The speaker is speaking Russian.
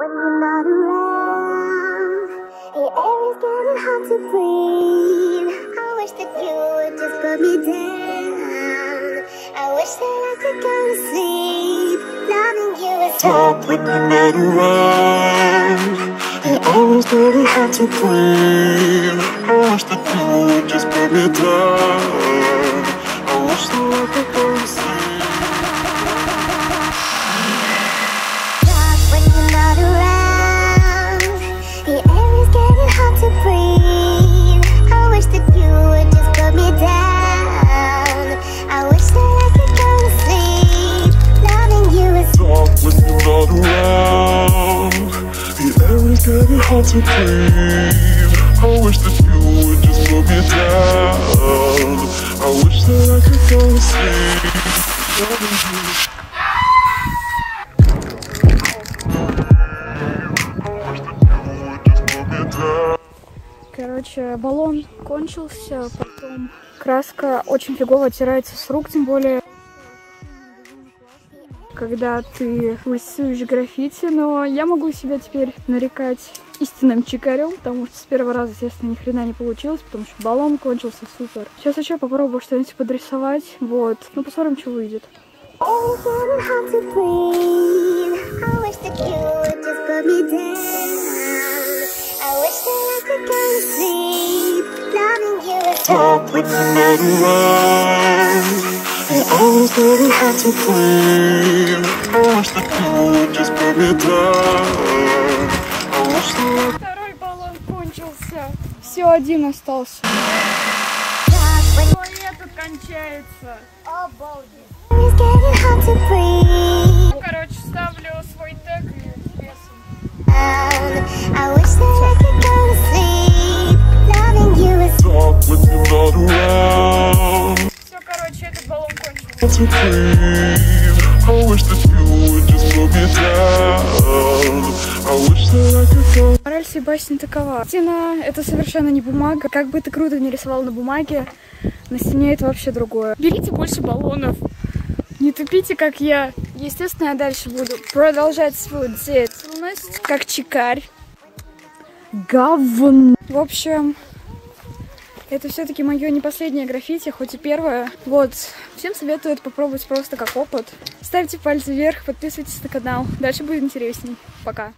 when you're not around. Your air is getting hard to breathe. I wish that you would just put me down. I wish that I could go to sleep. Loving you is hard when you're not around. Your air is getting hard to breathe. I wish that you would just put me down. I wish that I could go to sleep. Getting hard to breathe. I wish that you would just put me down. I wish that I could go to sleep. Короче, баллон кончился, потом краска очень фигово оттирается с рук, тем более когда ты рисуешь граффити, но я могу себя теперь нарекать истинным чекарем, потому что с первого раза, естественно, ни хрена не получилось, потому что баллон кончился, супер. Сейчас еще попробую что-нибудь подрисовать, вот, ну посмотрим, что выйдет. It always getting hard to breathe. I wish that you would just put me down. I wish that. Второй баллон кончился. Все, один остался. Планета кончается. Обалдеть. Ну, короче, ставлю свой тег и весом. Все, короче, этот баллон кончился. I wish that you would just put me down. I wish that I could go. Мораль всей басни такова. Стена — это совершенно не бумага. Как бы ты круто не рисовал на бумаге, на стене это вообще другое. Берите больше баллонов. Не тупите, как я. Естественно, я дальше буду продолжать свою деятельность как чекарь. Говно. В общем... Это все-таки мое не последнее граффити, хоть и первое. Вот, всем советую это попробовать просто как опыт. Ставьте пальцы вверх, подписывайтесь на канал. Дальше будет интересней. Пока.